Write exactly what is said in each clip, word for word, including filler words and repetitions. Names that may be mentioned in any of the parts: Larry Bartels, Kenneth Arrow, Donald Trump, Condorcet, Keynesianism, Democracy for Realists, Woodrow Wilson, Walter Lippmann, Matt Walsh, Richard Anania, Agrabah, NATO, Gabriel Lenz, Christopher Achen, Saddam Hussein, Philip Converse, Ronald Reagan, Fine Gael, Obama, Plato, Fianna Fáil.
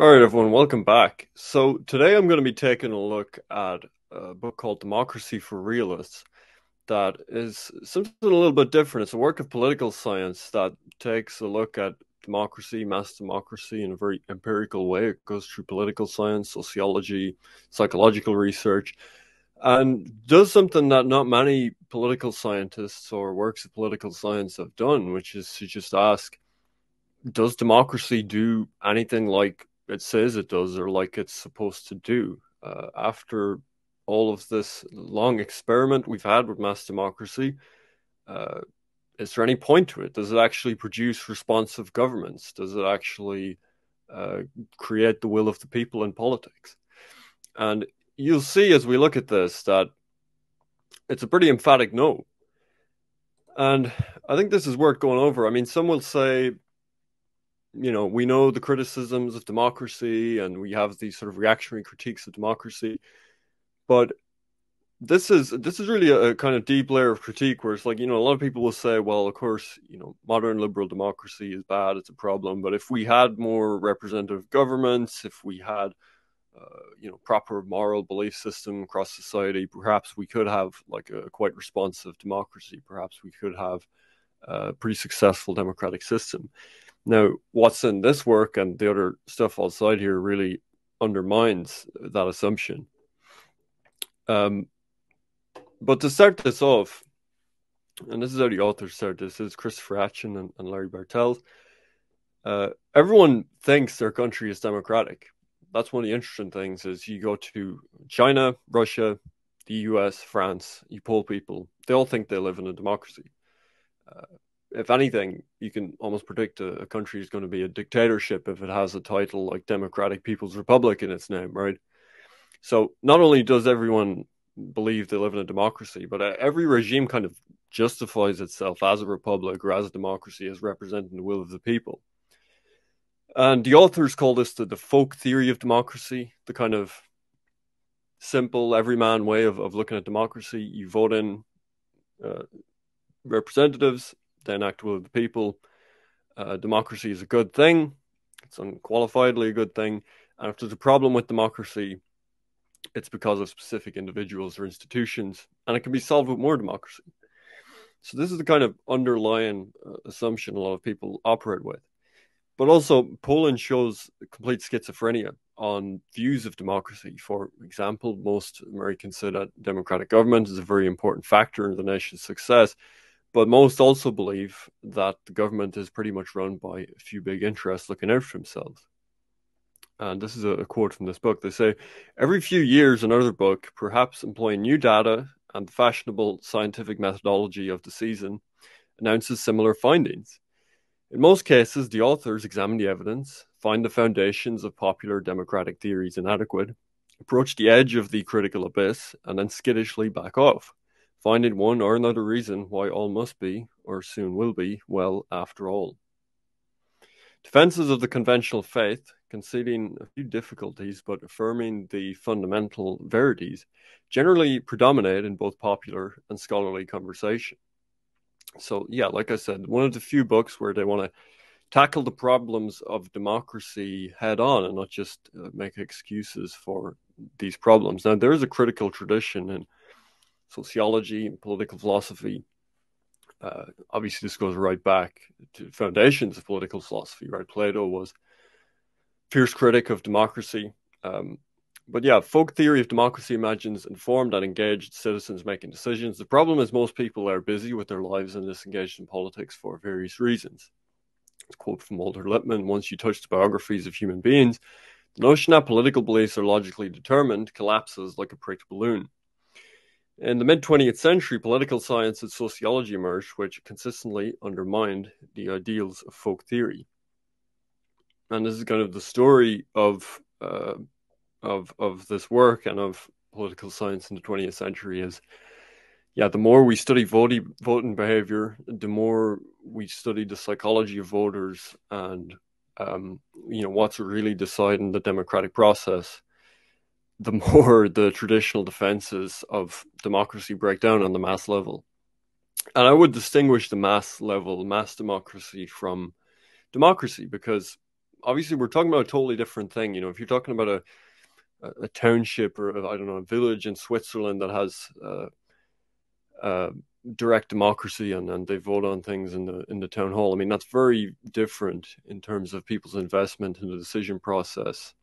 All right, everyone, welcome back. So today I'm going to be taking a look at a book called Democracy for Realists that is something a little bit different. It's a work of political science that takes a look at democracy, mass democracy, in a very empirical way. It goes through political science, sociology, psychological research, and does something that not many political scientists or works of political science have done, which is to just ask, does democracy do anything like it says it does or like it's supposed to do? Uh, after all of this long experiment we've had with mass democracy, uh, is there any point to it? Does it actually produce responsive governments? Does it actually uh, create the will of the people in politics? And you'll see as we look at this that it's a pretty emphatic no. And I think this is worth going over. I mean, some will say, you know, we know the criticisms of democracy and we have these sort of reactionary critiques of democracy, but this is this is really a kind of deep layer of critique where it's like, you know, a lot of people will say, well, of course, you know, modern liberal democracy is bad, it's a problem, but if we had more representative governments, if we had uh, you know, proper moral belief system across society, perhaps we could have like a quite responsive democracy, perhaps we could have a pretty successful democratic system. Now, what's in this work and the other stuff outside here really undermines that assumption. Um, but to start this off, and this is how the authors start this, is Christopher Achen and, and Larry Bartels. Uh, everyone thinks their country is democratic. That's one of the interesting things is you go to China, Russia, the U S, France, you poll people, they all think they live in a democracy. Uh, If anything, you can almost predict a, a country is going to be a dictatorship if it has a title like Democratic People's Republic in its name, right? So not only does everyone believe they live in a democracy, but every regime kind of justifies itself as a republic or as a democracy as representing the will of the people. And the authors call this the, the folk theory of democracy, the kind of simple everyman way of, of looking at democracy. You vote in uh, representatives, then act with the people. Uh, democracy is a good thing. It's unqualifiedly a good thing. And if there's a problem with democracy, it's because of specific individuals or institutions, and it can be solved with more democracy. So this is the kind of underlying uh, assumption a lot of people operate with. But also, polling shows complete schizophrenia on views of democracy. For example, most Americans say that democratic government is a very important factor in the nation's success. But most also believe that the government is pretty much run by a few big interests looking out for themselves. And this is a quote from this book. They say, every few years, another book, perhaps employing new data and the fashionable scientific methodology of the season, announces similar findings. In most cases, the authors examine the evidence, find the foundations of popular democratic theories inadequate, approach the edge of the critical abyss, and then skittishly back off, finding one or another reason why all must be, or soon will be, well after all. Defenses of the conventional faith, conceding a few difficulties but affirming the fundamental verities, generally predominate in both popular and scholarly conversation. So yeah, like I said, one of the few books where they want to tackle the problems of democracy head on and not just uh, make excuses for these problems. Now, there is a critical tradition in sociology and political philosophy. Uh, obviously, this goes right back to foundations of political philosophy, right? Plato was a fierce critic of democracy. Um, but yeah, folk theory of democracy imagines informed and engaged citizens making decisions. The problem is most people are busy with their lives and disengaged in politics for various reasons. It's a quote from Walter Lippmann, once you touch the biographies of human beings, the notion that political beliefs are logically determined collapses like a pricked balloon. In the mid twentieth century, political science and sociology emerged, which consistently undermined the ideals of folk theory. And this is kind of the story of uh, of of this work and of political science in the twentieth century is, yeah, the more we study voting, voting behavior, the more we study the psychology of voters and, um, you know, what's really deciding the democratic process, the more the traditional defenses of democracy break down on the mass level. And I would distinguish the mass level, mass democracy, from democracy, because obviously we're talking about a totally different thing. You know, if you're talking about a a township or a, I don't know, a village in Switzerland that has uh, uh, direct democracy and, and they vote on things in the in the town hall, I mean, that's very different in terms of people's investment in the decision process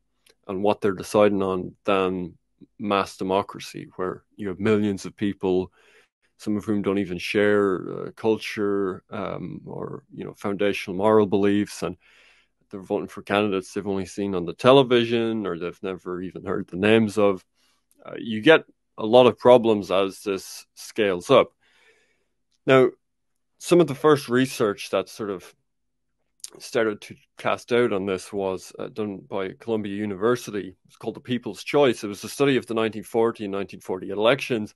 and what they're deciding on than mass democracy, where you have millions of people, some of whom don't even share uh, culture um, or, you know, foundational moral beliefs, and they're voting for candidates they've only seen on the television or they've never even heard the names of. Uh, you get a lot of problems as this scales up. Now, some of the first research that sort of started to cast doubt on this was uh, done by Columbia University. It's called The People's Choice. It was a study of the nineteen forty and nineteen forty-eight elections.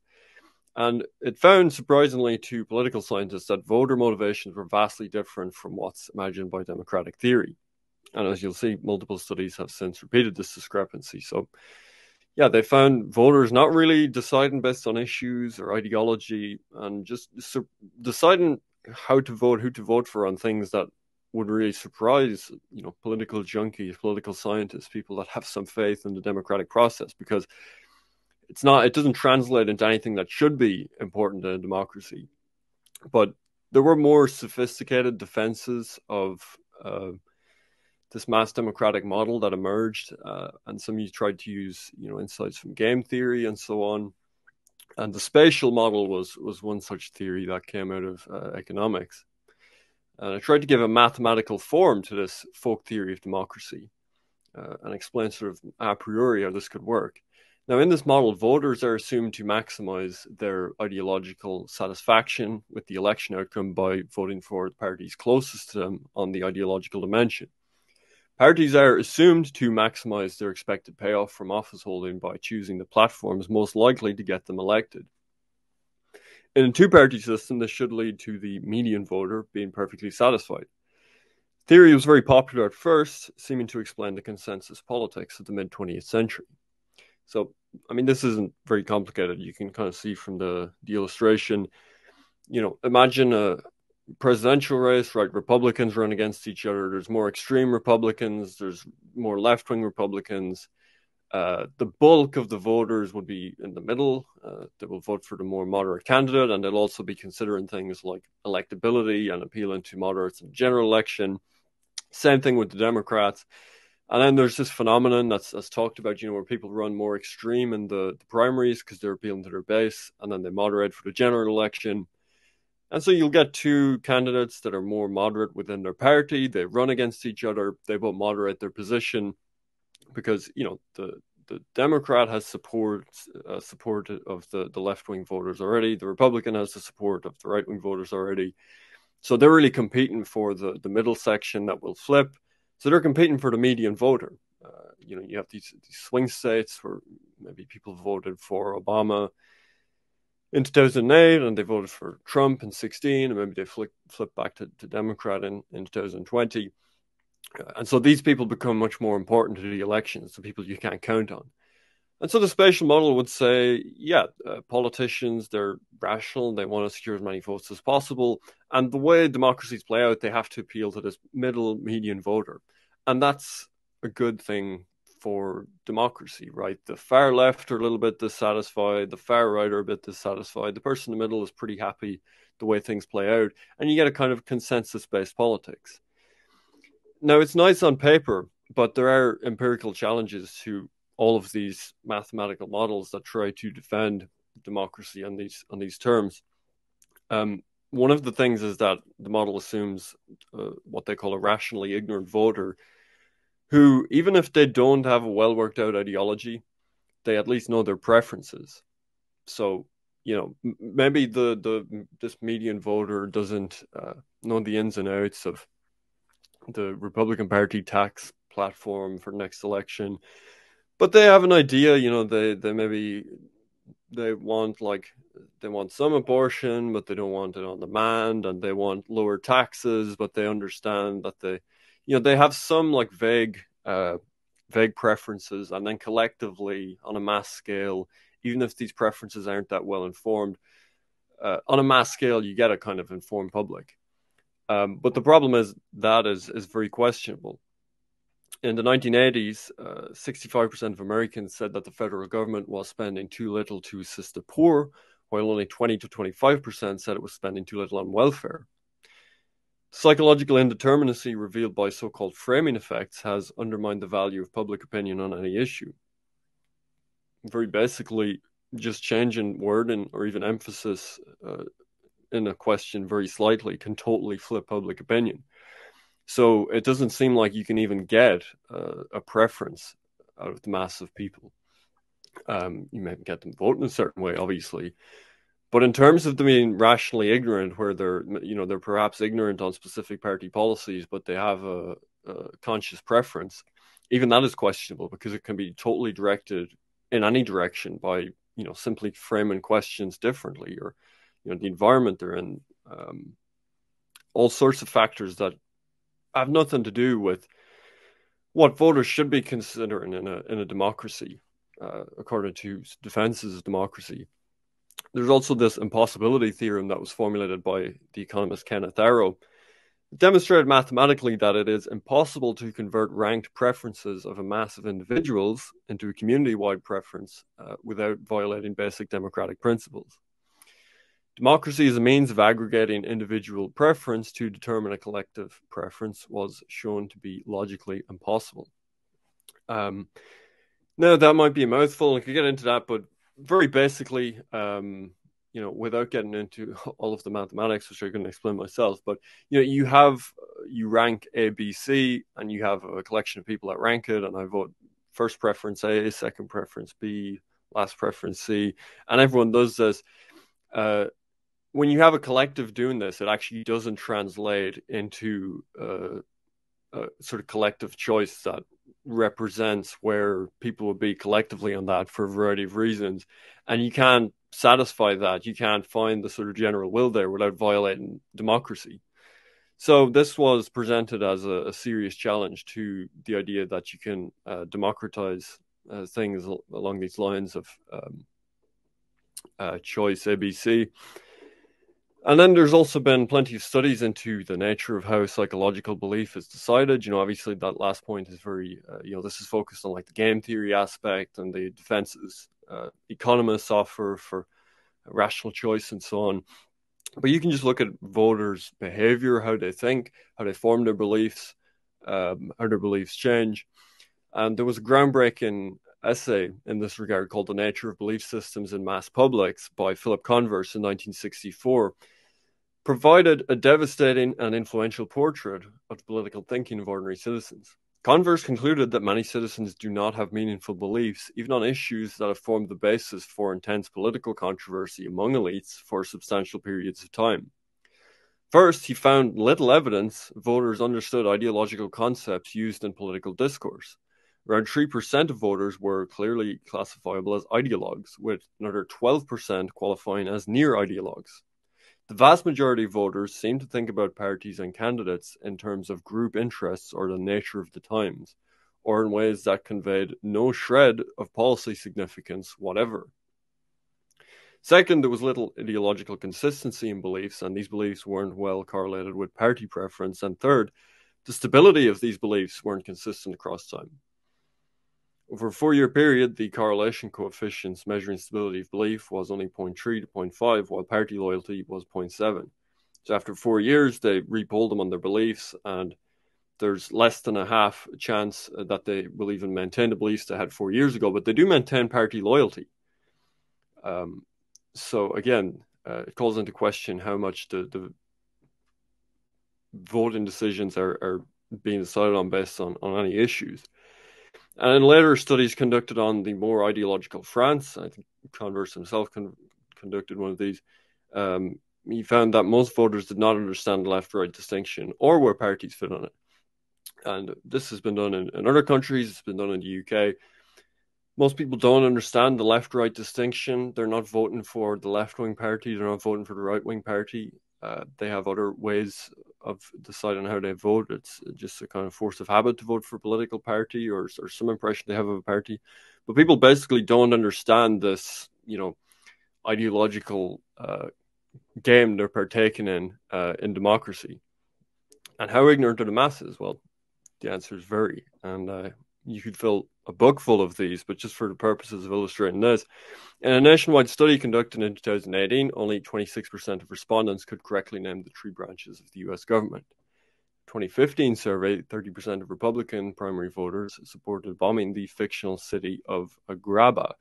And it found, surprisingly to political scientists, that voter motivations were vastly different from what's imagined by democratic theory. And as you'll see, multiple studies have since repeated this discrepancy. So, yeah, they found voters not really deciding based on issues or ideology, and just su- deciding how to vote, who to vote for on things that would really surprise, you know, political junkies, political scientists, people that have some faith in the democratic process, because it's not, it doesn't translate into anything that should be important in a democracy. But there were more sophisticated defenses of uh, this mass democratic model that emerged, uh, and some of you tried to use, you know, insights from game theory and so on. And the spatial model was was one such theory that came out of uh, economics. And I tried to give a mathematical form to this folk theory of democracy uh, and explain sort of a priori how this could work. Now, in this model, voters are assumed to maximize their ideological satisfaction with the election outcome by voting for the parties closest to them on the ideological dimension. Parties are assumed to maximize their expected payoff from office holding by choosing the platforms most likely to get them elected. In a two-party system, this should lead to the median voter being perfectly satisfied. Theory was very popular at first, seeming to explain the consensus politics of the mid-twentieth century. So, I mean, this isn't very complicated. You can kind of see from the, the illustration, you know, imagine a presidential race, right? Republicans run against each other. There's more extreme Republicans. There's more left-wing Republicans. Uh, the bulk of the voters would be in the middle. Uh, they will vote for the more moderate candidate, and they'll also be considering things like electability and appealing to moderates in the general election. Same thing with the Democrats. And then there's this phenomenon that's, that's talked about, you know, where people run more extreme in the, the primaries because they're appealing to their base, and then they moderate for the general election. And so you'll get two candidates that are more moderate within their party. They run against each other. They both moderate their position because, you know, the, the Democrat has support, uh, support of the, the left-wing voters already. The Republican has the support of the right-wing voters already. So they're really competing for the, the middle section that will flip. So they're competing for the median voter. Uh, you know, you have these, these swing states where maybe people voted for Obama in two thousand eight and they voted for Trump in sixteen, and maybe they flip, flip back to, to Democrat in, in two thousand twenty. Uh, and so these people become much more important to the elections, the people you can't count on. And so the spatial model would say, yeah, uh, politicians, they're rational. They want to secure as many votes as possible. And the way democracies play out, they have to appeal to this middle median voter. And that's a good thing for democracy, right? The far left are a little bit dissatisfied. The far right are a bit dissatisfied. The person in the middle is pretty happy the way things play out. And you get a kind of consensus-based politics. Now, it's nice on paper, but there are empirical challenges to all of these mathematical models that try to defend democracy on these on these terms. Um, one of the things is that the model assumes uh, what they call a rationally ignorant voter, who, even if they don't have a well-worked-out ideology, they at least know their preferences. So, you know, m- maybe the, the this median voter doesn't uh, know the ins and outs of the Republican Party tax platform for next election, but they have an idea, you know, they, they maybe they want like they want some abortion, but they don't want it on demand, and they want lower taxes, but they understand that they, you know, they have some like vague, uh, vague preferences, and then collectively on a mass scale, even if these preferences aren't that well informed, uh, on a mass scale, you get a kind of informed public. Um, but the problem is that is, is very questionable. in the nineteen eighties, uh, sixty-five percent of Americans said that the federal government was spending too little to assist the poor, while only twenty to twenty-five percent said it was spending too little on welfare. Psychological indeterminacy revealed by so-called framing effects has undermined the value of public opinion on any issue. Very basically, just changing wording or even emphasis uh, in a question very slightly can totally flip public opinion. So it doesn't seem like you can even get uh, a preference out of the mass of people. Um, you may get them voting a certain way, obviously. But in terms of them being rationally ignorant, where they're, you know, they're perhaps ignorant on specific party policies, but they have a, a conscious preference, even that is questionable because it can be totally directed in any direction by, you know, simply framing questions differently or, you know, the environment they're in, um, all sorts of factors that have nothing to do with what voters should be considering in a in a democracy, uh, according to defenses of democracy. There's also this impossibility theorem that was formulated by the economist Kenneth Arrow. It demonstrated mathematically that it is impossible to convert ranked preferences of a mass of individuals into a community-wide preference uh, without violating basic democratic principles. Democracy as a means of aggregating individual preference to determine a collective preference was shown to be logically impossible. Um, now, that might be a mouthful, and I could get into that, but very basically, um, you know, without getting into all of the mathematics, which I couldn't explain myself, but, you know, you have, you rank A, B, C, and you have a collection of people that rank it, and I vote first preference A, second preference B, last preference C, and everyone does this. Uh, when you have a collective doing this, it actually doesn't translate into uh, a sort of collective choice that represents where people will be collectively on that for a variety of reasons. And you can't satisfy that. You can't find the sort of general will there without violating democracy. So this was presented as a, a serious challenge to the idea that you can uh, democratize uh, things along these lines of um, uh, choice A B C. And then there's also been plenty of studies into the nature of how psychological belief is decided. You know, obviously that last point is very, uh, you know, this is focused on like the game theory aspect and the defenses uh, economists offer for rational choice and so on. But you can just look at voters' behavior, how they think, how they form their beliefs, um, how their beliefs change. And there was a groundbreaking essay in this regard called The Nature of Belief Systems in Mass Publics by Philip Converse in nineteen sixty-four, provided a devastating and influential portrait of the political thinking of ordinary citizens. Converse concluded that many citizens do not have meaningful beliefs, even on issues that have formed the basis for intense political controversy among elites for substantial periods of time. First, he found little evidence voters understood ideological concepts used in political discourse. Around three percent of voters were clearly classifiable as ideologues, with another twelve percent qualifying as near-ideologues. The vast majority of voters seem to think about parties and candidates in terms of group interests or the nature of the times, or in ways that conveyed no shred of policy significance whatever. Second, there was little ideological consistency in beliefs, and these beliefs weren't well correlated with party preference. And third, the stability of these beliefs weren't consistent across time. Over a four-year period, the correlation coefficients measuring stability of belief was only zero point three to zero point five, while party loyalty was zero point seven. So after four years, they repolled them on their beliefs, and there's less than a half chance that they will even maintain the beliefs they had four years ago, but they do maintain party loyalty. Um, so again, uh, it calls into question how much the, the voting decisions are, are being decided on based on, on any issues. And in later studies conducted on the more ideological France, I think Converse himself con- conducted one of these, um, he found that most voters did not understand the left-right distinction or where parties fit on it. And this has been done in, in other countries, it's been done in the U K. Most people don't understand the left-right distinction. They're not voting for the left-wing party, they're not voting for the right-wing party. Uh, they have other ways of deciding how they vote. It's just a kind of force of habit to vote for a political party or, or some impression they have of a party. But people basically don't understand this, you know, ideological uh, game they're partaking in, uh, in democracy. And how ignorant are the masses? Well, The answer is very. And uh, you could fill a book full of these, but just for the purposes of illustrating this, in a nationwide study conducted in two thousand eighteen, only twenty-six percent of respondents could correctly name the three branches of the U S government. twenty fifteen survey, thirty percent of Republican primary voters supported bombing the fictional city of Agrabah,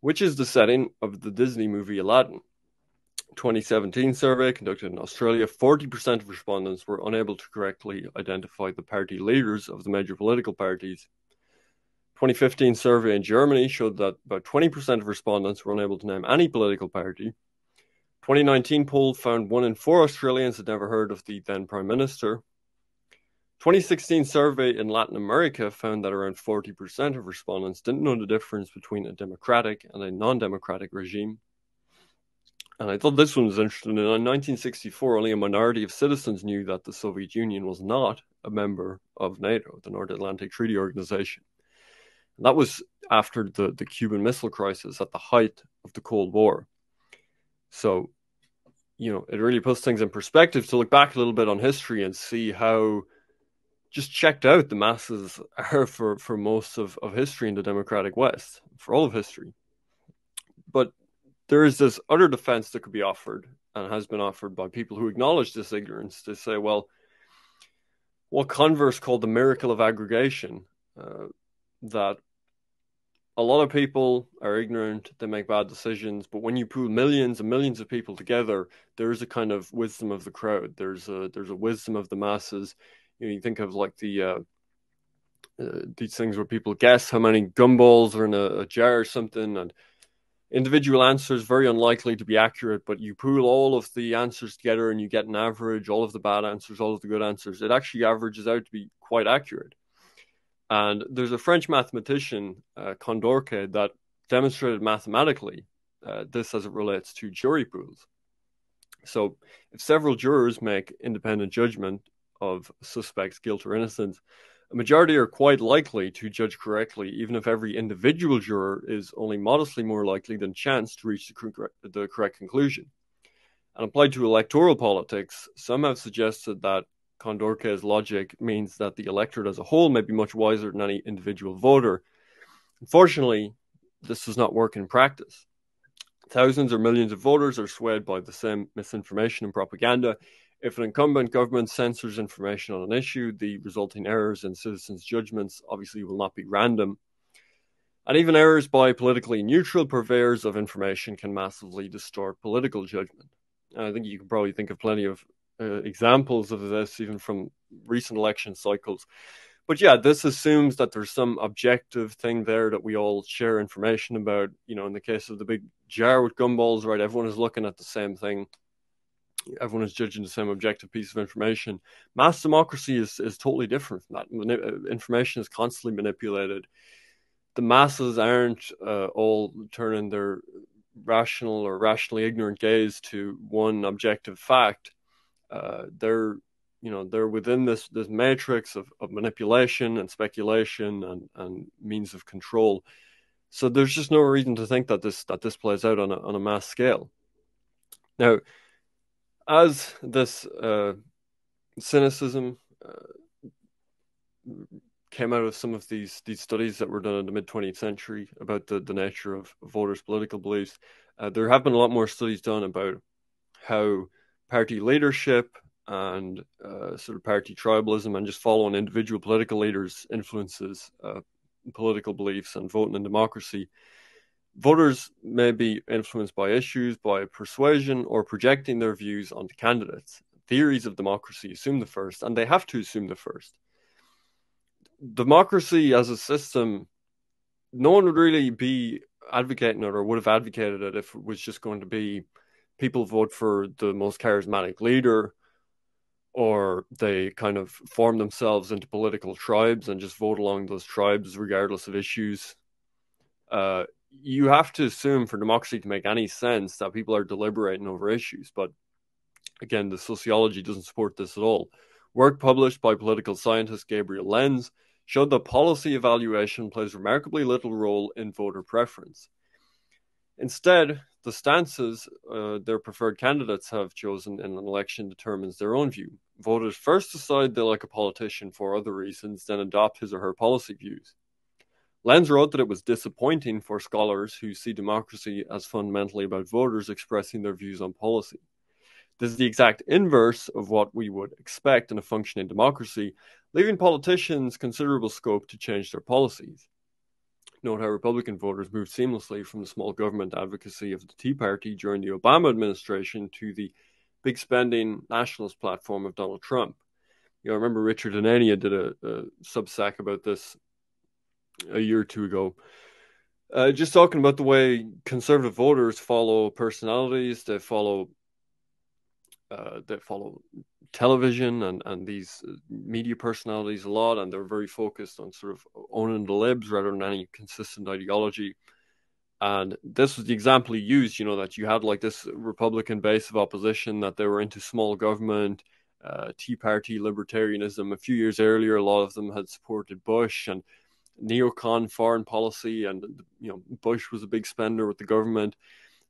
which is the setting of the Disney movie Aladdin. twenty seventeen survey conducted in Australia, forty percent of respondents were unable to correctly identify the party leaders of the major political parties. twenty fifteen survey in Germany showed that about twenty percent of respondents were unable to name any political party. twenty nineteen poll found one in four Australians had never heard of the then Prime Minister. twenty sixteen survey in Latin America found that around forty percent of respondents didn't know the difference between a democratic and a non-democratic regime. And I thought this one was interesting. In nineteen sixty-four, only a minority of citizens knew that the Soviet Union was not a member of NATO, the North Atlantic Treaty Organization. And that was after the, the Cuban Missile Crisis at the height of the Cold War. So, you know, it really puts things in perspective to look back a little bit on history and see how just checked out the masses are for, for most of, of history in the democratic West, for all of history. But there is this other defense that could be offered and has been offered by people who acknowledge this ignorance. They say, well, what Converse called the miracle of aggregation, uh, that a lot of people are ignorant, they make bad decisions, but when you pool millions and millions of people together, there is a kind of wisdom of the crowd. There's a, there's a wisdom of the masses. You know, you think of like the uh, uh, these things where people guess how many gumballs are in a, a jar or something, and individual answers very unlikely to be accurate, but you pool all of the answers together and you get an average, all of the bad answers, all of the good answers. It actually averages out to be quite accurate. And there's a French mathematician, uh, Condorcet, that demonstrated mathematically uh, this as it relates to jury pools. So if several jurors make independent judgment of suspects' guilt or innocence, a majority are quite likely to judge correctly, even if every individual juror is only modestly more likely than chance to reach the, cor- the correct conclusion. And applied to electoral politics, some have suggested that Condorcet's logic means that the electorate as a whole may be much wiser than any individual voter. Unfortunately, this does not work in practice. Thousands or millions of voters are swayed by the same misinformation and propaganda. If an incumbent government censors information on an issue, the resulting errors in citizens' judgments obviously will not be random. And even errors by politically neutral purveyors of information can massively distort political judgment. And I think you can probably think of plenty of uh, examples of this, even from recent election cycles. But yeah, this assumes that there's some objective thing there that we all share information about. You know, in the case of the big jar with gumballs, right, everyone is looking at the same thing. Everyone is judging the same objective piece of information. Mass democracy is, is totally different from that. Manip- information is constantly manipulated. The masses aren't uh, all turning their rational or rationally ignorant gaze to one objective fact. Uh, they're, you know, they're within this this matrix of, of manipulation and speculation and, and means of control. So there's just no reason to think that this that this plays out on a, on a mass scale. Now, as this uh, cynicism uh, came out of some of these these studies that were done in the mid-twentieth century about the, the nature of voters' political beliefs, uh, there have been a lot more studies done about how party leadership and uh, sort of party tribalism and just following individual political leaders influences uh, political beliefs and voting in democracy. Voters may be influenced by issues, by persuasion, or projecting their views onto candidates. Theories of democracy assume the first, and they have to assume the first. Democracy as a system, no one would really be advocating it or would have advocated it if it was just going to be people vote for the most charismatic leader, or they kind of form themselves into political tribes and just vote along those tribes regardless of issues. Uh, You have to assume for democracy to make any sense that people are deliberating over issues. But again, the sociology doesn't support this at all. Work published by political scientist Gabriel Lenz showed that policy evaluation plays remarkably little role in voter preference. Instead, the stances uh, their preferred candidates have chosen in an election determines their own view. Voters first decide they like a politician for other reasons, then adopt his or her policy views. Lenz wrote that it was disappointing for scholars who see democracy as fundamentally about voters expressing their views on policy. This is the exact inverse of what we would expect in a functioning democracy, leaving politicians considerable scope to change their policies. Note how Republican voters moved seamlessly from the small government advocacy of the Tea Party during the Obama administration to the big spending nationalist platform of Donald Trump. You know, I remember Richard Anania did a, a Substack about this a year or two ago. Uh, just talking about the way conservative voters follow personalities, they follow uh, they follow television and, and these media personalities a lot, and they're very focused on sort of owning the libs rather than any consistent ideology. And this was the example he used, you know, that you had like this Republican base of opposition, that they were into small government, uh, Tea Party libertarianism. A few years earlier, a lot of them had supported Bush and neocon foreign policy, and, you know, Bush was a big spender with the government.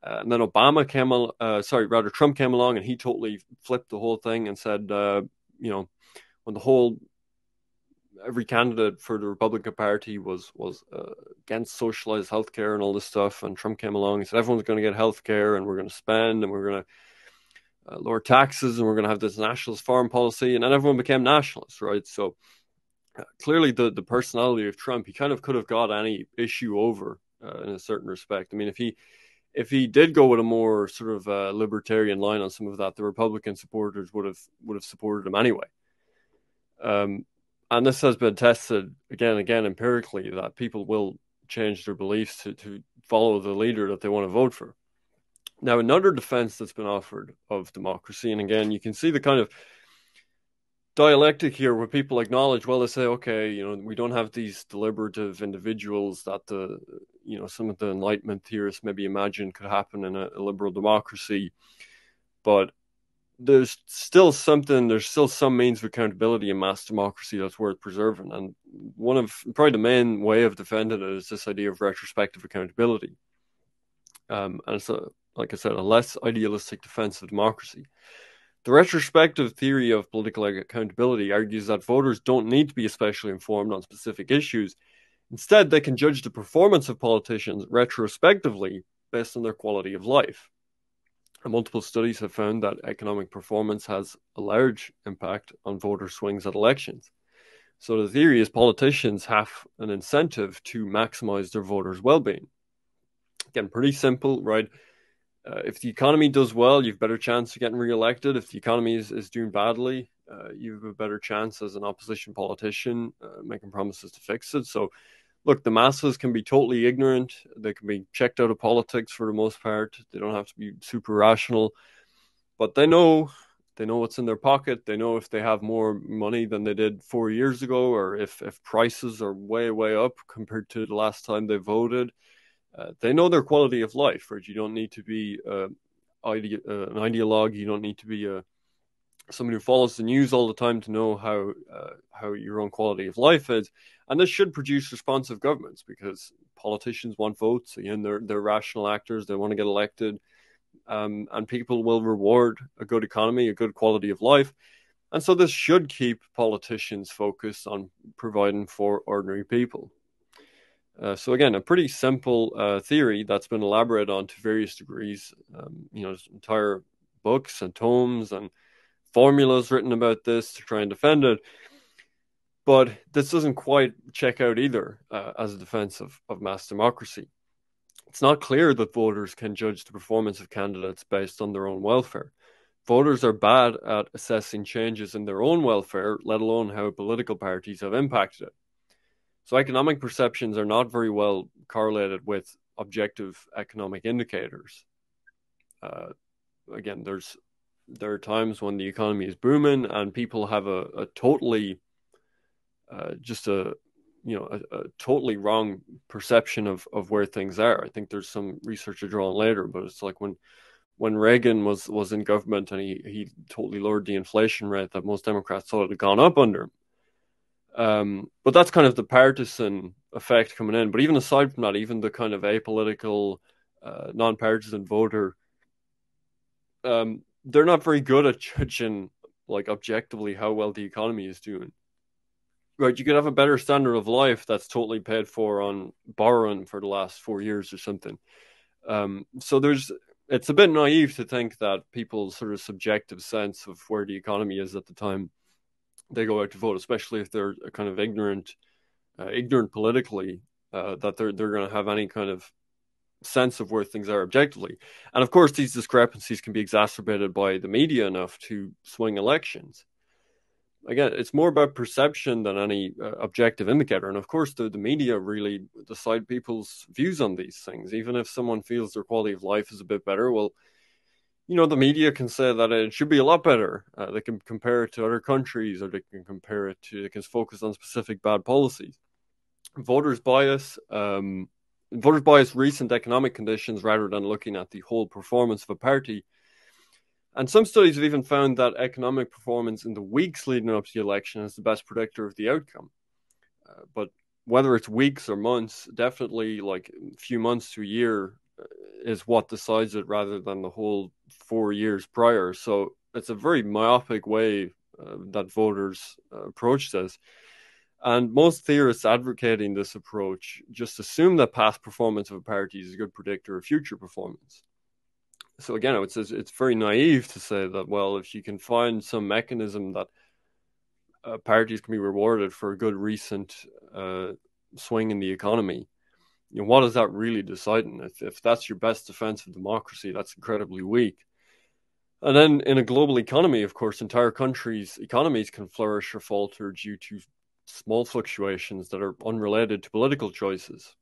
Uh, and then Obama came, al- uh, sorry, rather Trump came along, and he totally flipped the whole thing and said, uh, you know, when the whole, every candidate for the Republican Party was was uh, against socialized healthcare and all this stuff, and Trump came along and said, everyone's going to get healthcare, and we're going to spend, and we're going to uh, lower taxes, and we're going to have this nationalist foreign policy, and then everyone became nationalists, right? So uh, clearly the, the personality of Trump, he kind of could have got any issue over uh, in a certain respect. I mean, if he... If he did go with a more sort of uh, libertarian line on some of that, the Republican supporters would have would have supported him anyway. Um, and this has been tested again and again empirically, that people will change their beliefs to, to follow the leader that they want to vote for. Now, another defense that's been offered of democracy, and again, you can see the kind of dialectic here where people acknowledge, well, they say, okay, you know, we don't have these deliberative individuals that the... you know, some of the Enlightenment theorists maybe imagine could happen in a, a liberal democracy, but there's still something, there's still some means of accountability in mass democracy that's worth preserving. And one of, probably the main way of defending it is this idea of retrospective accountability. Um, and it's, a, like I said, a less idealistic defense of democracy. The retrospective theory of political accountability argues that voters don't need to be especially informed on specific issues. Instead, they can judge the performance of politicians retrospectively based on their quality of life. And multiple studies have found that economic performance has a large impact on voter swings at elections. So the theory is politicians have an incentive to maximize their voters' well-being. Again, pretty simple, right? Uh, if the economy does well, you've a better chance of getting re-elected. If the economy is, is doing badly, uh, you have a better chance as an opposition politician uh, making promises to fix it. So, look, the masses can be totally ignorant. They can be checked out of politics for the most part. They don't have to be super rational, but they know they know what's in their pocket. They know if they have more money than they did four years ago, or if, if prices are way, way up compared to the last time they voted. Uh, they know their quality of life, right? You don't need to be uh, ide- uh, an ideologue. You don't need to be a, somebody who follows the news all the time to know how uh, how your own quality of life is. And this should produce responsive governments, because politicians want votes. Again, they're, they're rational actors. They want to get elected. Um, and people will reward a good economy, a good quality of life. And so this should keep politicians focused on providing for ordinary people. Uh, so again, a pretty simple uh, theory that's been elaborated on to various degrees. Um, you know, there's entire books and tomes and formulas written about this to try and defend it. But this doesn't quite check out either uh, as a defense of, of mass democracy. It's not clear that voters can judge the performance of candidates based on their own welfare. Voters are bad at assessing changes in their own welfare, let alone how political parties have impacted it. So economic perceptions are not very well correlated with objective economic indicators. Uh, again, there's there are times when the economy is booming and people have a, a totally uh, just a you know a, a totally wrong perception of, of where things are. I think there's some research to draw on later, but it's like when when Reagan was was in government and he he totally lowered the inflation rate that most Democrats thought it had gone up under. Um, but that's kind of the partisan effect coming in. But even aside from that, even the kind of apolitical uh, nonpartisan voter, um, they're not very good at judging, like, objectively how well the economy is doing. Right, you could have a better standard of life that's totally paid for on borrowing for the last four years or something. Um, so there's, it's a bit naive to think that people's sort of subjective sense of where the economy is at the time they go out to vote, especially if they're kind of ignorant, uh, ignorant politically, uh, that they're they're going to have any kind of sense of where things are objectively. And of course, these discrepancies can be exacerbated by the media enough to swing elections. Again, it's more about perception than any uh, objective indicator. And of course, the, the media really decide people's views on these things. Even if someone feels their quality of life is a bit better, well, you know, the media can say that it should be a lot better. Uh, they can compare it to other countries, or they can compare it to, they can focus on specific bad policies. Voters bias, um, voters bias recent economic conditions rather than looking at the whole performance of a party. And some studies have even found that economic performance in the weeks leading up to the election is the best predictor of the outcome. Uh, but whether it's weeks or months, definitely like a few months to a year is what decides it rather than the whole four years prior. So it's a very myopic way uh, that voters uh, approach this. And most theorists advocating this approach just assume that past performance of a party is a good predictor of future performance. So again, it's it's very naive to say that, well, if you can find some mechanism that uh, parties can be rewarded for a good recent uh, swing in the economy, you know, what is that really deciding? If, if that's your best defense of democracy, that's incredibly weak. And then in a global economy, of course, entire countries' economies can flourish or falter due to small fluctuations that are unrelated to political choices.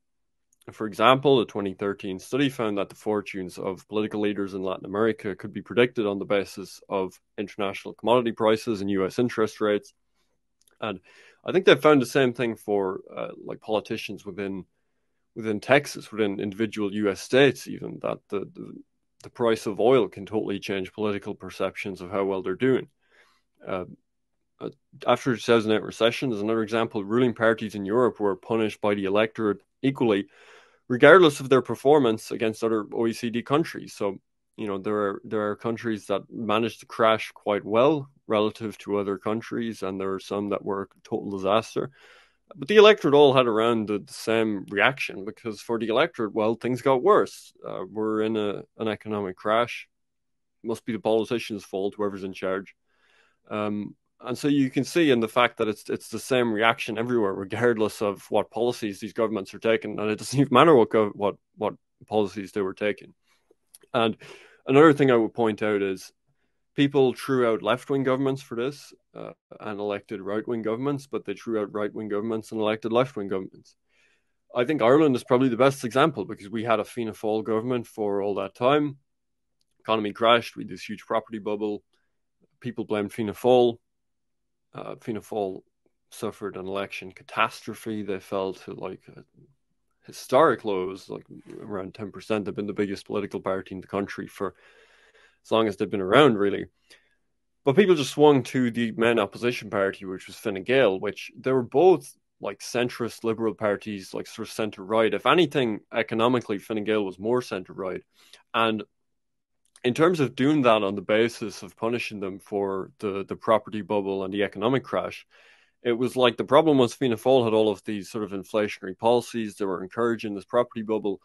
For example, a twenty thirteen study found that the fortunes of political leaders in Latin America could be predicted on the basis of international commodity prices and U S interest rates. And I think they found the same thing for uh, like politicians within within Texas, within individual U S states even, that the, the, the price of oil can totally change political perceptions of how well they're doing. Uh, after the two thousand eight recession, there's another example. Ruling parties in Europe were punished by the electorate equally, regardless of their performance against other O E C D countries. So, you know, there are there are countries that managed to crash quite well relative to other countries, and there are some that were a total disaster. But the electorate all had around the, the same reaction, because for the electorate, well, things got worse. Uh, we're in a, an economic crash. It must be the politicians' fault, whoever's in charge. Um, And so you can see in the fact that it's it's the same reaction everywhere, regardless of what policies these governments are taking. And it doesn't even matter what gov- what what policies they were taking. And another thing I would point out is people threw out left-wing governments for this uh, and elected right-wing governments, but they threw out right-wing governments and elected left-wing governments. I think Ireland is probably the best example, because we had a Fianna Fáil government for all that time. Economy crashed. We had this huge property bubble. People blamed Fianna Fáil. Uh, Fianna Fáil suffered an election catastrophe. They fell to like historic lows, like around ten percent. They've been the biggest political party in the country for as long as they've been around, really. But people just swung to the main opposition party, which was Fine Gael, which they were both like centrist liberal parties, like sort of centre-right. If anything, economically, Fine Gael was more centre-right. And in terms of doing that on the basis of punishing them for the, the property bubble and the economic crash, it was like the problem was Fianna Fáil had all of these sort of inflationary policies that were encouraging this property bubble.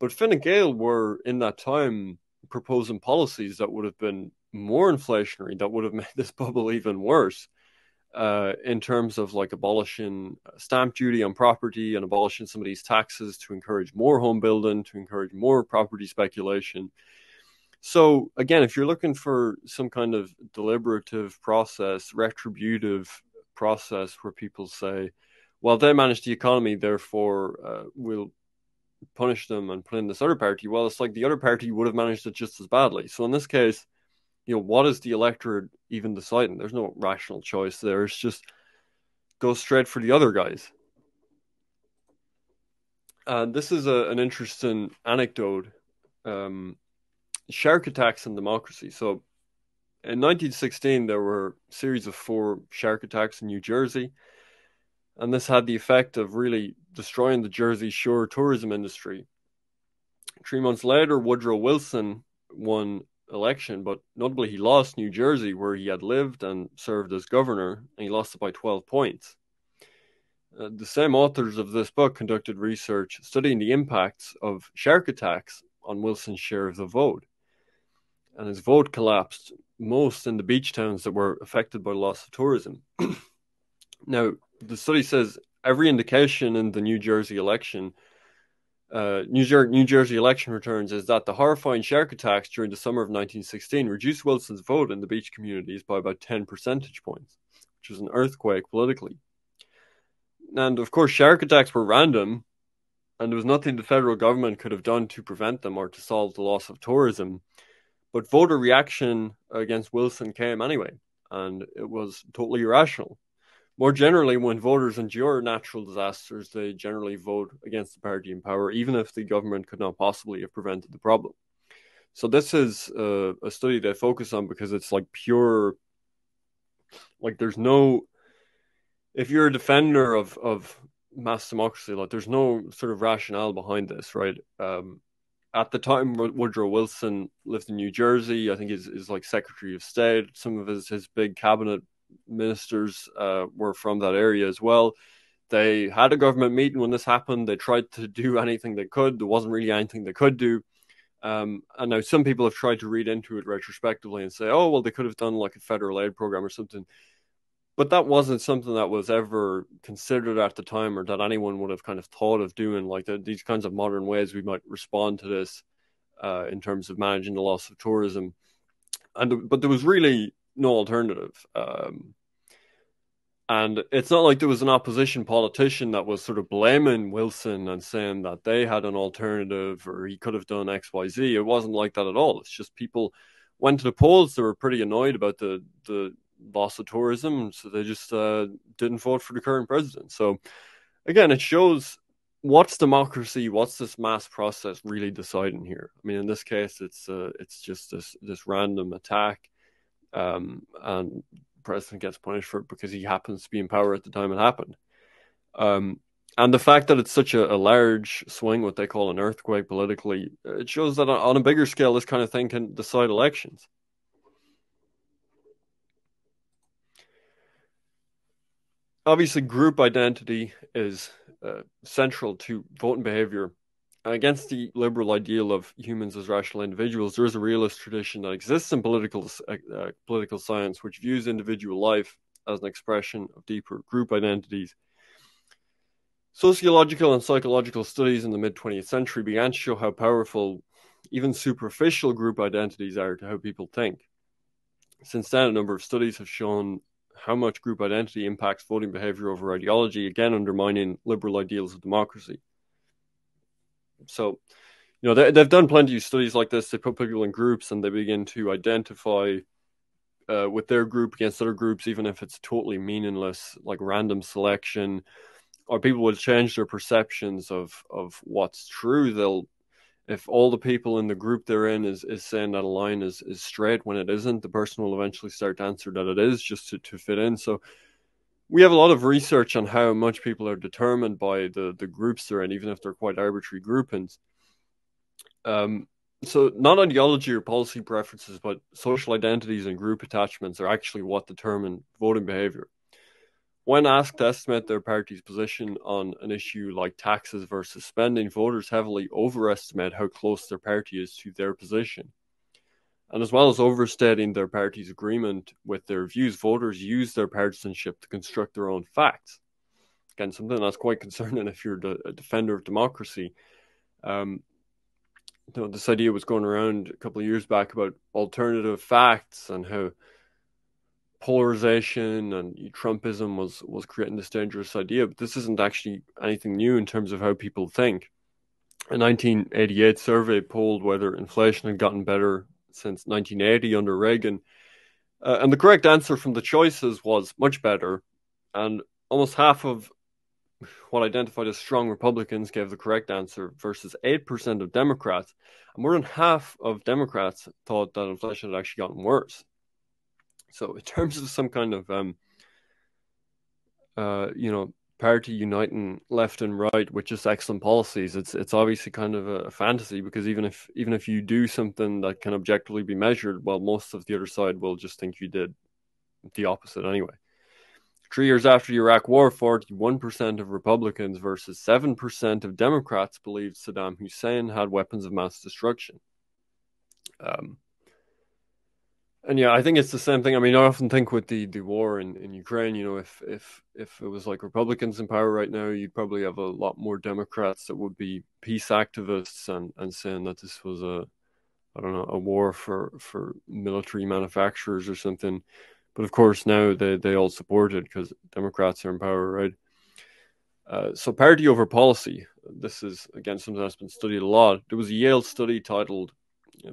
But Fine Gael were, in that time, proposing policies that would have been more inflationary, that would have made this bubble even worse uh, in terms of like abolishing stamp duty on property and abolishing some of these taxes to encourage more home building, to encourage more property speculation. So, again, if you're looking for some kind of deliberative process, retributive process where people say, well, they manage the economy, therefore uh, we'll punish them and put in this other party. Well, it's like the other party would have managed it just as badly. So in this case, you know, what is the electorate even deciding? There's no rational choice there. It's just go straight for the other guys. And this is a, an interesting anecdote. Um Shark attacks on democracy. So in nineteen sixteen, there were a series of four shark attacks in New Jersey. And this had the effect of really destroying the Jersey Shore tourism industry, Three months later, Woodrow Wilson won election, but notably he lost New Jersey, where he had lived and served as governor, and he lost it by twelve points. Uh, the same authors of this book conducted research studying the impacts of shark attacks on Wilson's share of the vote. And his vote collapsed most in the beach towns that were affected by loss of tourism. Now, the study says every indication in the New Jersey election, uh, New, Jer- New Jersey election returns is that the horrifying shark attacks during the summer of nineteen sixteen reduced Wilson's vote in the beach communities by about ten percentage points, which was an earthquake politically. And of course, shark attacks were random, and there was nothing the federal government could have done to prevent them or to solve the loss of tourism. But voter reaction against Wilson came anyway, and it was totally irrational. More generally, when voters endure natural disasters, they generally vote against the party in power, even if the government could not possibly have prevented the problem. So this is uh, a study they focus on because it's like pure, like there's no... If you're a defender of, of mass democracy, like there's no sort of rationale behind this, right? Um, at the time, Woodrow Wilson lived in New Jersey. I think he's, he's like Secretary of State. Some of his, his big cabinet ministers uh, were from that area as well. They had a government meeting when this happened. They tried to do anything they could. There wasn't really anything they could do. Um, and now some people have tried to read into it retrospectively and say, oh, well, they could have done like a federal aid program or something. But that wasn't something that was ever considered at the time or that anyone would have kind of thought of doing, like the, these kinds of modern ways we might respond to this uh, in terms of managing the loss of tourism. And but there was really no alternative. Um, and it's not like there was an opposition politician that was sort of blaming Wilson and saying that they had an alternative or he could have done X, Y, Z. It wasn't like that at all. It's just people went to the polls. They were pretty annoyed about the the... loss of tourism, so they just uh, didn't vote for the current president. So again, it shows what's democracy, what's this mass process really deciding here. I mean, in this case, it's uh, it's just this this random attack, um, and the president gets punished for it because he happens to be in power at the time it happened. Um, and the fact that it's such a, a large swing, what they call an earthquake politically, it shows that on a bigger scale, this kind of thing can decide elections. Obviously, group identity is uh, central to voting behavior. And against the liberal ideal of humans as rational individuals, there is a realist tradition that exists in political uh, political science, which views individual life as an expression of deeper group identities. Sociological and psychological studies in the mid twentieth century began to show how powerful even superficial group identities are to how people think. Since then, a number of studies have shown how much group identity impacts voting behavior over ideology, again undermining liberal ideals of democracy. So, you know, they, they've done plenty of studies like this. They put people in groups and they begin to identify uh, with their group against other groups, even if it's totally meaningless, like random selection, or people will change their perceptions of, of what's true. They'll, if all the people in the group they're in is, is saying that a line is, is straight when it isn't, the person will eventually start to answer that it is just to, to fit in. So we have a lot of research on how much people are determined by the, the groups they're in, even if they're quite arbitrary groupings. Um, so not ideology or policy preferences, but social identities and group attachments are actually what determine voting behavior. When asked to estimate their party's position on an issue like taxes versus spending, voters heavily overestimate how close their party is to their position. And as well as overstating their party's agreement with their views, voters use their partisanship to construct their own facts. Again, something that's quite concerning if you're a defender of democracy. Um, you know, this idea was going around a couple of years back about alternative facts and how polarization and Trumpism was was creating this dangerous idea, but this isn't actually anything new in terms of how people think. A nineteen eighty-eight survey polled whether inflation had gotten better since nineteen eighty under Reagan, uh, and the correct answer from the choices was much better, and almost half of what identified as strong Republicans gave the correct answer versus eight percent of Democrats, and more than half of Democrats thought that inflation had actually gotten worse. So in terms of some kind of, um, uh, you know, party uniting left and right with just excellent policies, it's it's obviously kind of a fantasy, because even if even if you do something that can objectively be measured, well, most of the other side will just think you did the opposite anyway. Three years after the Iraq War, forty-one percent of Republicans versus seven percent of Democrats believed Saddam Hussein had weapons of mass destruction. Um, and yeah, I think it's the same thing. I mean, I often think with the, the war in, in Ukraine, you know, if, if, if it was like Republicans in power right now, you'd probably have a lot more Democrats that would be peace activists and, and saying that this was a, I don't know, a war for, for military manufacturers or something. But of course, now they, they all support it because Democrats are in power, right? Uh, so party over policy. This is, again, something that's been studied a lot. There was a Yale study titled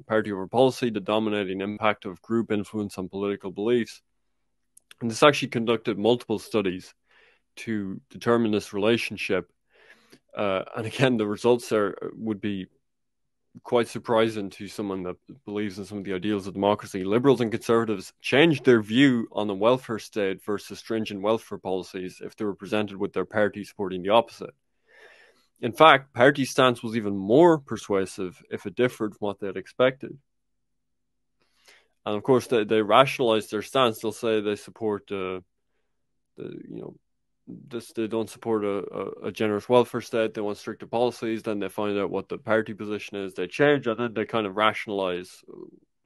Party Over Policy, The Dominating Impact of Group Influence on Political Beliefs. And this actually conducted multiple studies to determine this relationship. Uh, and again, the results there would be quite surprising to someone that believes in some of the ideals of democracy. Liberals and conservatives changed their view on the welfare state versus stringent welfare policies if they were presented with their party supporting the opposite. In fact, party stance was even more persuasive if it differed from what they had expected. And of course, they, they rationalize their stance. They'll say they support, uh, the, you know, This, they don't support a, a, a generous welfare state. They want stricter policies. Then they find out what the party position is. They change, and then they kind of rationalize.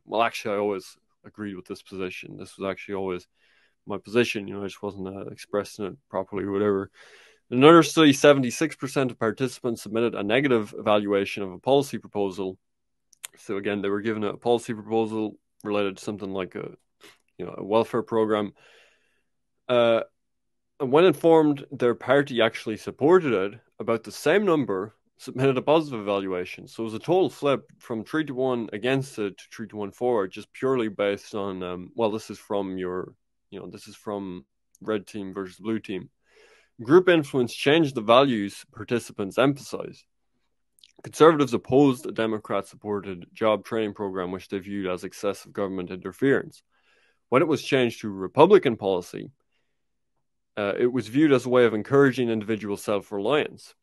Well, actually, I always agreed with this position. This was actually always my position. You know, I just wasn't uh, expressing it properly or whatever. In another study, seventy-six percent of participants submitted a negative evaluation of a policy proposal. So again, they were given a policy proposal related to something like a, you know, a welfare program. Uh. And when informed their party actually supported it, about the same number submitted a positive evaluation. So it was a total flip from three to one against it to three to one for, just purely based on, um, well, this is from your, you know, this is from red team versus blue team. Group influence changed the values participants emphasized. Conservatives opposed the Democrat-supported job training program, which they viewed as excessive government interference. When it was changed to Republican policy, Uh, it was viewed as a way of encouraging individual self-reliance.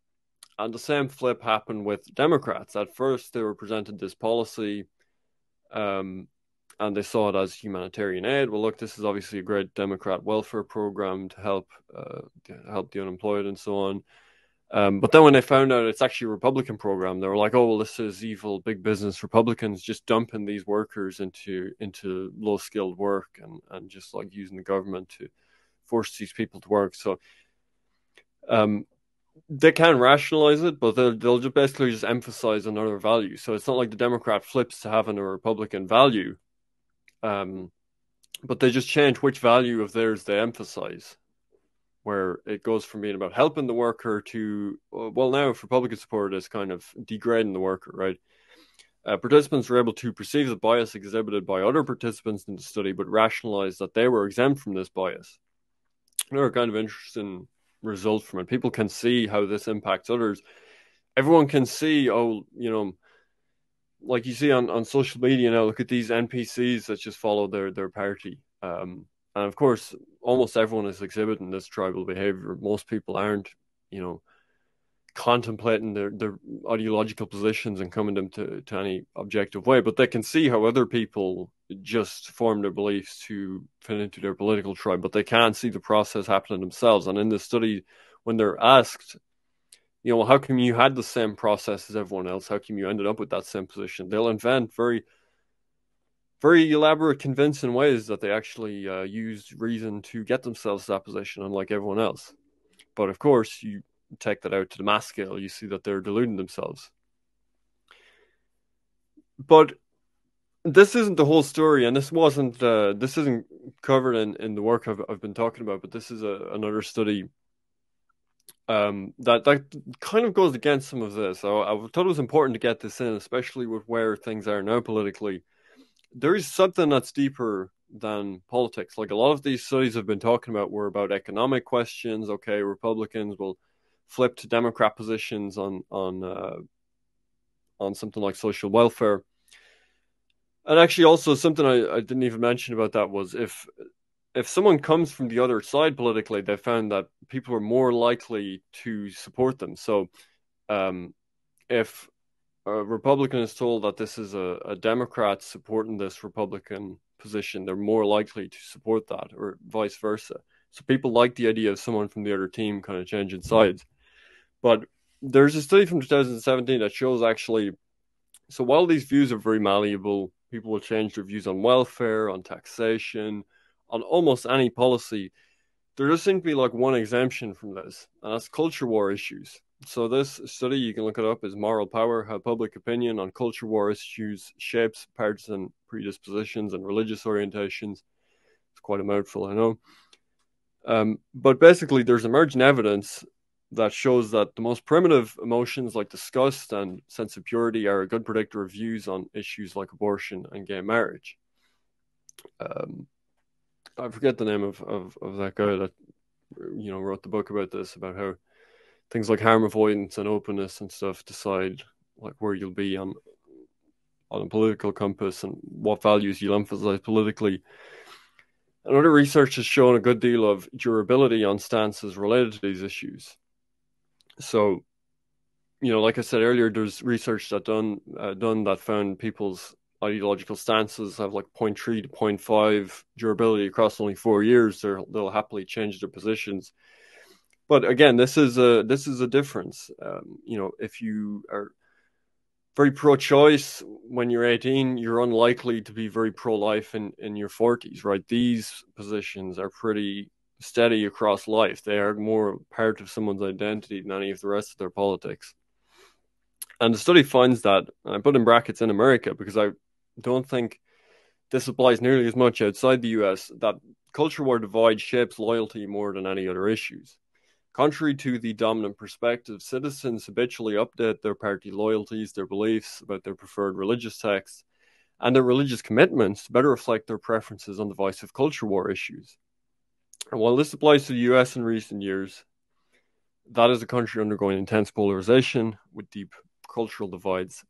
And the same flip happened with Democrats. At first, they were presented this policy um, and they saw it as humanitarian aid. Well, look, this is obviously a great Democrat welfare program to help uh, to help the unemployed and so on. Um, but then when they found out it's actually a Republican program, they were like, oh, well, this is evil, big business. Republicans just dumping these workers into, into low-skilled work and, and just like using the government to force these people to work. So um, they can rationalize it, but they'll, they'll just basically just emphasize another value. So it's not like the Democrat flips to having a Republican value, um, but they just change which value of theirs they emphasize, where it goes from being about helping the worker to, well, now if Republican support is kind of degrading the worker, right? Uh, participants were able to perceive the bias exhibited by other participants in the study, but rationalize that they were exempt from this bias. Another kind of interesting result from it. People can see how this impacts others. Everyone can see, oh, you know, like you see on, on social media now, look at these N P Cs that just follow their, their party. Um, and of course, almost everyone is exhibiting this tribal behavior. Most people aren't, you know, contemplating their, their ideological positions and coming to them to, to any objective way, but they can see how other people just form their beliefs to fit into their political tribe, but they can't see the process happening themselves. And in the study, when they're asked, you know, well, how come you had the same process as everyone else? How come you ended up with that same position? They'll invent very, very elaborate, convincing ways that they actually uh, used reason to get themselves to that position, unlike everyone else. But of course, you take that out to the mass scale, you see that they're deluding themselves. But this isn't the whole story, and this wasn't uh, this isn't covered in, in the work I've, I've been talking about, but this is a, another study um, that, that kind of goes against some of this. So I thought it was important to get this in, especially with where things are now politically. There is something that's deeper than politics. Like a lot of these studies I've been talking about were about economic questions. Okay, Republicans will flip to Democrat positions on on uh, on something like social welfare. And actually also something I, I didn't even mention about that was if if someone comes from the other side politically, they found that people are more likely to support them. So um, if a Republican is told that this is a, a Democrat supporting this Republican position, they're more likely to support that, or vice versa. So people like the idea of someone from the other team kind of changing sides. But there's a study from two thousand seventeen that shows actually, so while these views are very malleable, people will change their views on welfare, on taxation, on almost any policy, there does seem to be like one exemption from this, and that's culture war issues. So this study, you can look it up, is Moral Power, How Public Opinion on Culture War Issues Shapes Partisan Predispositions and Religious Orientations. It's quite a mouthful, I know. Um, but basically, there's emerging evidence that shows that the most primitive emotions like disgust and sense of purity are a good predictor of views on issues like abortion and gay marriage. Um, I forget the name of, of, of that guy that, you know, wrote the book about this, about how things like harm avoidance and openness and stuff decide like where you'll be on on a political compass and what values you'll emphasize politically. And other research has shown a good deal of durability on stances related to these issues. So, you know, like I said earlier, there's research that done uh, done that found people's ideological stances have like zero point three to zero point five durability across only four years. They're, they'll happily change their positions. But again, this is a this is a difference. Um, you know, if you are very pro-choice when you're eighteen, you're unlikely to be very pro-life in, in your forties, right? These positions are pretty steady across life. They are more part of someone's identity than any of the rest of their politics. And the study finds that, and I put in brackets in America because I don't think this applies nearly as much outside the U S, that culture war divide shapes loyalty more than any other issues. Contrary to the dominant perspective, citizens habitually update their party loyalties, their beliefs about their preferred religious texts, and their religious commitments to better reflect their preferences on the vice of culture war issues. And while this applies to the U S in recent years, that is a country undergoing intense polarization with deep cultural divides.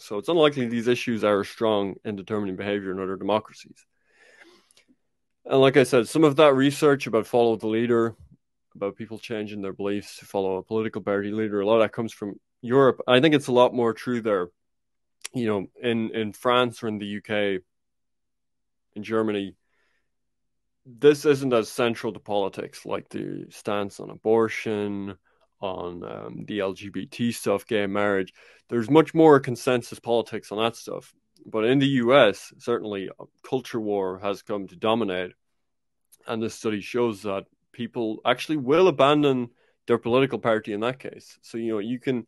So it's unlikely these issues are strong in determining behavior in other democracies. And like I said, some of that research about follow the leader, about people changing their beliefs to follow a political party leader, a lot of that comes from Europe. I think it's a lot more true there. You know, in, in France or in the U K, in Germany, this isn't as central to politics, like the stance on abortion, on um, the L G B T stuff, gay marriage. There's much more consensus politics on that stuff. But in the U S, certainly, culture war has come to dominate. And this study shows that people actually will abandon their political party in that case. So, you know, you can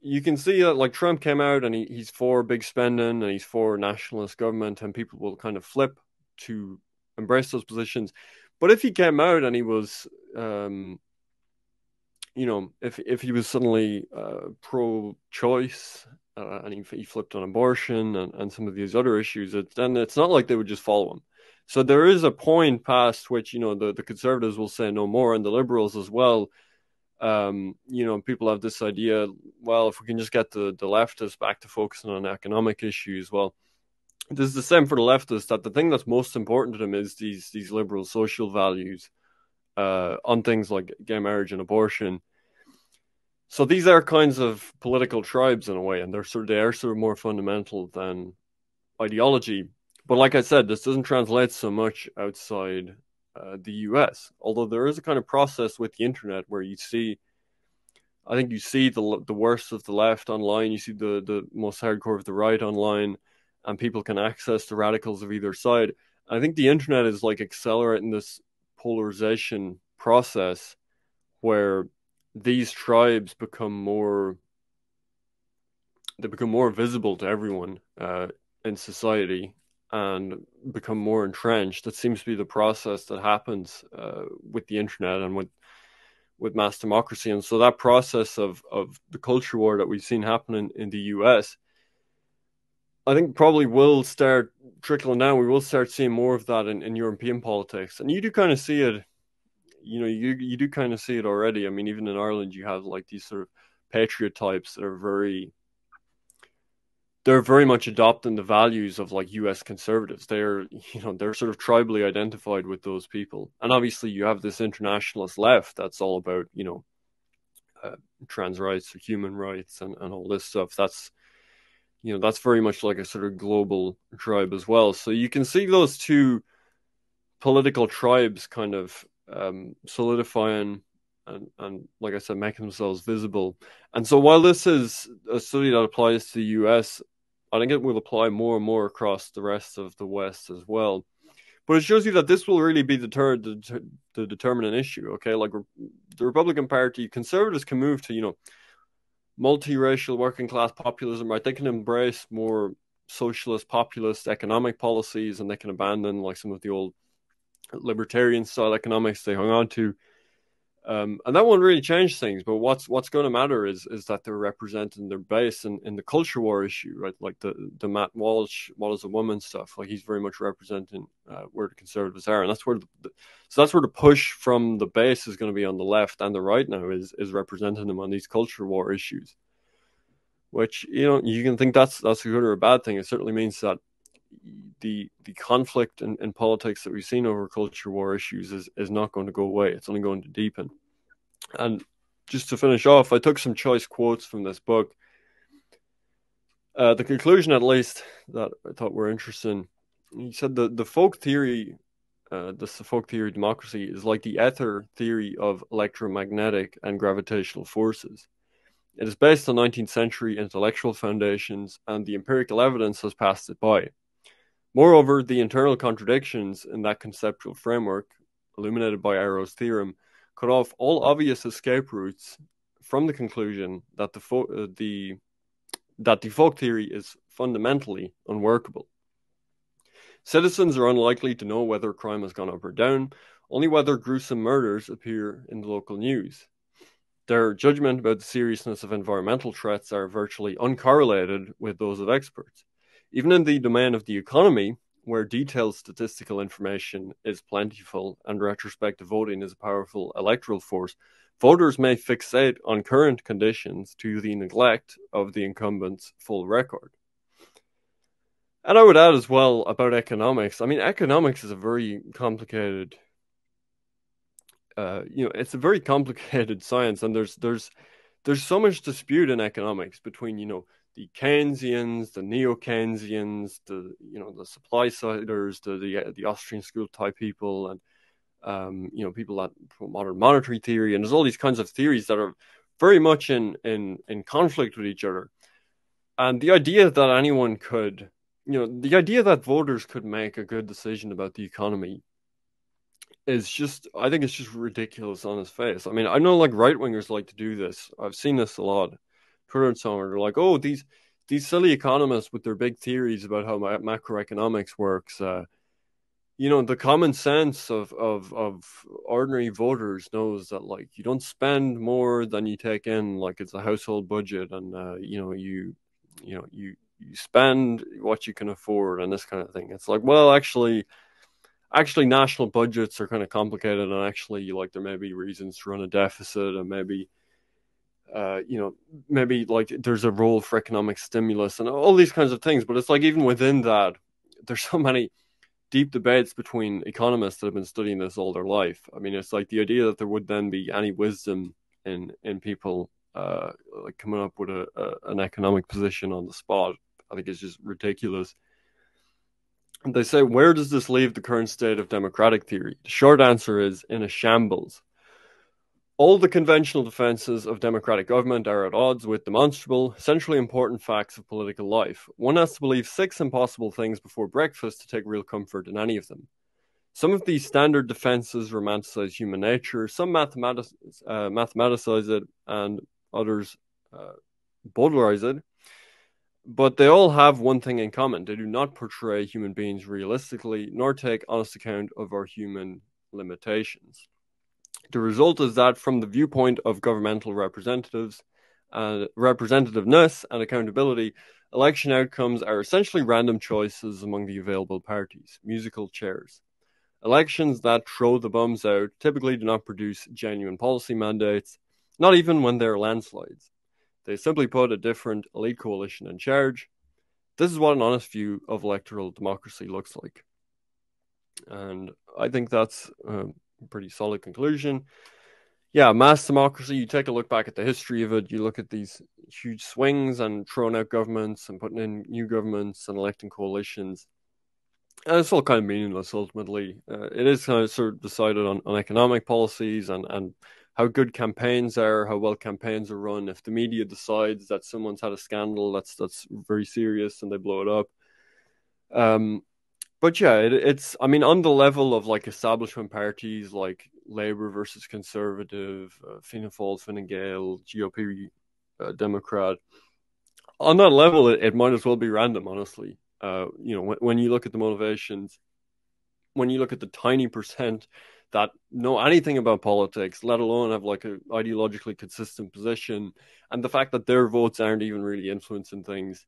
you can see that like Trump came out and he, he's for big spending and he's for nationalist government, and people will kind of flip to embrace those positions. But if he came out and he was, um, you know, if if he was suddenly uh, pro-choice uh, and he, he flipped on abortion and, and some of these other issues, it, then it's not like they would just follow him. So there is a point past which, you know, the, the conservatives will say no more, and the liberals as well. Um, you know, people have this idea, well, if we can just get the, the leftists back to focusing on economic issues, well, this is the same for the leftists, that the thing that's most important to them is these, these liberal social values uh, on things like gay marriage and abortion. So these are kinds of political tribes in a way, and they're sort of, they are sort of more fundamental than ideology. But like I said, this doesn't translate so much outside uh, the U S, although there is a kind of process with the internet where you see, I think you see the the worst of the left online, you see the, the most hardcore of the right online, and people can access the radicals of either side. I think the internet is like accelerating this polarization process where these tribes become more, they become more visible to everyone uh, in society, and become more entrenched. That seems to be the process that happens uh, with the internet and with with mass democracy. And so that process of, of the culture war that we've seen happening in the U S, I think probably will start trickling down. We will start seeing more of that in, in European politics. And you do kind of see it, you know, you, you do kind of see it already. I mean, even in Ireland, you have like these sort of patriot types that are very they're very much adopting the values of like U S conservatives. They're, you know, they're sort of tribally identified with those people. And obviously you have this internationalist left that's all about, you know, uh, trans rights, human rights, and, and all this stuff. That's, you know, that's very much like a sort of global tribe as well. So you can see those two political tribes kind of um, solidifying and, and, like I said, making themselves visible. And so while this is a study that applies to the U S, I think it will apply more and more across the rest of the West as well. But it shows you that this will really be the, ter- the, ter- the determinant issue, okay? Like re- the Republican Party, conservatives can move to, you know, multiracial working-class populism, right? They can embrace more socialist, populist economic policies, and they can abandon, like, some of the old libertarian-style economics they hung on to. Um, and that won't really change things, but what's what's going to matter is is that they're representing their base in, in the culture war issue, right? Like the, the Matt Walsh, What Is a Woman stuff, like he's very much representing uh, where the conservatives are. And that's where the, so that's where the push from the base is going to be on the left and the right now is is representing them on these culture war issues, which, you know, you can think that's that's a good or a bad thing. It certainly means that the the conflict in, in politics that we've seen over culture war issues is, is not going to go away. It's only going to deepen. And just to finish off, I took some choice quotes from this book. Uh, the conclusion, at least, that I thought were interesting. He said the, the folk theory, uh, this the folk theory of democracy is like the ether theory of electromagnetic and gravitational forces. It is based on nineteenth century intellectual foundations, and the empirical evidence has passed it by. Moreover, the internal contradictions in that conceptual framework, illuminated by Arrow's theorem, cut off all obvious escape routes from the conclusion that the, fo- uh, the, that the folk theory is fundamentally unworkable. Citizens are unlikely to know whether crime has gone up or down, only whether gruesome murders appear in the local news. Their judgment about the seriousness of environmental threats are virtually uncorrelated with those of experts. Even in the domain of the economy, where detailed statistical information is plentiful and retrospective voting is a powerful electoral force, voters may fixate on current conditions to the neglect of the incumbent's full record. And I would add as well about economics. I mean, economics is a very complicated, uh, you know, it's a very complicated science, and there's there's there's so much dispute in economics between, you know, the Keynesians, the neo-Keynesians, the, you know, the supply-siders, the, the the Austrian school-type people, and, um, you know, people that promote modern monetary theory. And there's all these kinds of theories that are very much in, in, in conflict with each other. And the idea that anyone could, you know, the idea that voters could make a good decision about the economy is just, I think it's just ridiculous on its face. I mean, I know, like, right-wingers like to do this. I've seen this a lot. Twitter and so on, they're like, oh, these these silly economists with their big theories about how ma- macroeconomics works. Uh, you know, the common sense of, of of ordinary voters knows that, like, you don't spend more than you take in, like it's a household budget, and uh, you know you you know you you spend what you can afford and this kind of thing. It's like, well, actually, actually, national budgets are kind of complicated, and actually, like, there may be reasons to run a deficit, and maybe. Uh, you know, maybe like there's a role for economic stimulus and all these kinds of things. But it's like, even within that, there's so many deep debates between economists that have been studying this all their life. I mean, it's like the idea that there would then be any wisdom in in people uh, like coming up with a, a an economic position on the spot, I think, is just ridiculous. And they say, where does this leave the current state of democratic theory? The short answer is in a shambles. All the conventional defenses of democratic government are at odds with demonstrable, centrally important facts of political life. One has to believe six impossible things before breakfast to take real comfort in any of them. Some of these standard defenses romanticize human nature, some mathematic- uh, mathematicize it, and others uh, bowdlerize it. But they all have one thing in common. They do not portray human beings realistically, nor take honest account of our human limitations. The result is that from the viewpoint of governmental representatives, uh, representativeness and accountability, election outcomes are essentially random choices among the available parties, musical chairs. Elections that throw the bums out typically do not produce genuine policy mandates, not even when they're landslides. They simply put a different elite coalition in charge. This is what an honest view of electoral democracy looks like. And I think that's a pretty solid conclusion. Yeah, mass democracy, you take a look back at the history of it, you look at these huge swings and throwing out governments and putting in new governments and electing coalitions. And it's all kind of meaningless, ultimately. Uh, it is kind of sort of decided on, on economic policies and, and how good campaigns are, how well campaigns are run. If the media decides that someone's had a scandal, that's that's very serious, and they blow it up. Um, but yeah, it, it's, I mean, on the level of like establishment parties, like Labour versus Conservative, uh, Fianna Fáil, Fine Gael, G O P, uh, Democrat, on that level, it, it might as well be random, honestly. Uh, you know, when, when you look at the motivations, when you look at the tiny percent that know anything about politics, let alone have like an ideologically consistent position, and the fact that their votes aren't even really influencing things.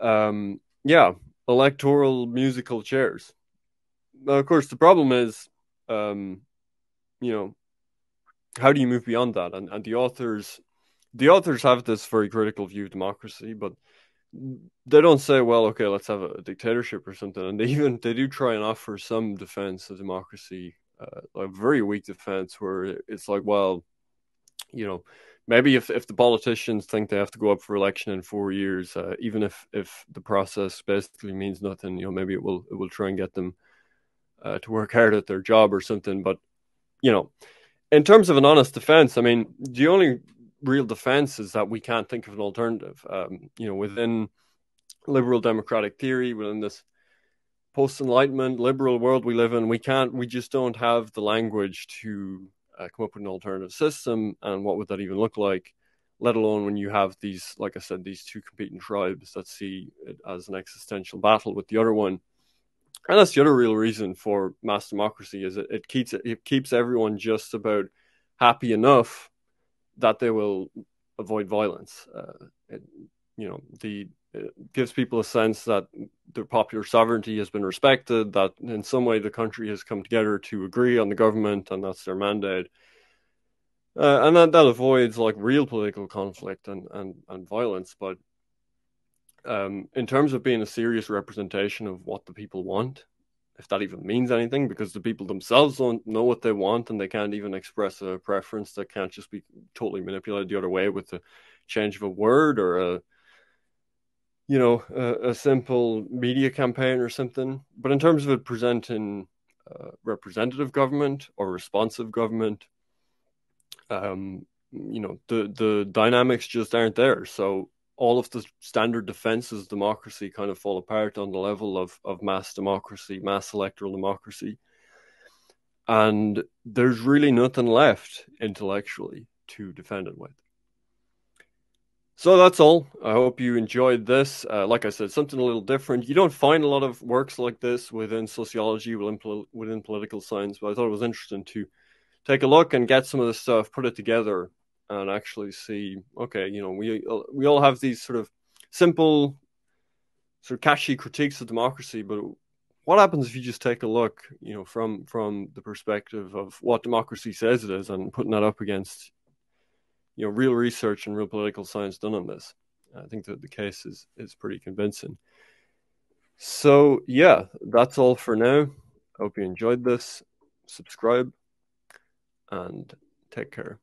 Um, yeah, electoral musical chairs. Now, of course, the problem is, um, you know, how do you move beyond that? And, and the authors, the authors have this very critical view of democracy, but they don't say, well, okay, let's have a dictatorship or something. And they even they do try and offer some defense of democracy, uh, a very weak defense, where it's like, well, you know, maybe if, if the politicians think they have to go up for election in four years, uh, even if, if the process basically means nothing, you know, maybe it will it will try and get them uh, to work hard at their job or something. But you know, in terms of an honest defense, I mean, the only real defense is that we can't think of an alternative. Um, you know, within liberal democratic theory, within this post-Enlightenment liberal world we live in, we can't, we just don't have the language to uh, come up with an alternative system. And what would that even look like? Let alone when you have these, like I said, these two competing tribes that see it as an existential battle with the other one. And that's the other real reason for mass democracy, is it, it keeps it keeps everyone just about happy enough that they will avoid violence. Uh, it, you know, the it gives people a sense that their popular sovereignty has been respected, that in some way the country has come together to agree on the government, and that's their mandate. Uh, and that, that avoids like real political conflict and, and, and violence. But um, in terms of being a serious representation of what the people want, if that even means anything, because the people themselves don't know what they want and they can't even express a preference that can't just be totally manipulated the other way with the change of a word or a, you know, a, a simple media campaign or something. But in terms of it presenting uh, representative government or responsive government, um, you know, the, the dynamics just aren't there. So all of the standard defenses of democracy kind of fall apart on the level of, of mass democracy, mass electoral democracy. And there's really nothing left intellectually to defend it with. So that's all. I hope you enjoyed this. Uh, like I said, something a little different. You don't find a lot of works like this within sociology, within, within political science, but I thought it was interesting to take a look and get some of this stuff, put it together, and actually see, okay, you know, we we all have these sort of simple, sort of catchy critiques of democracy, but what happens if you just take a look, you know, from from the perspective of what democracy says it is, and putting that up against, you know, real research and real political science done on this? I think that the case is is pretty convincing. So yeah, that's all for now. I hope you enjoyed this. Subscribe and take care.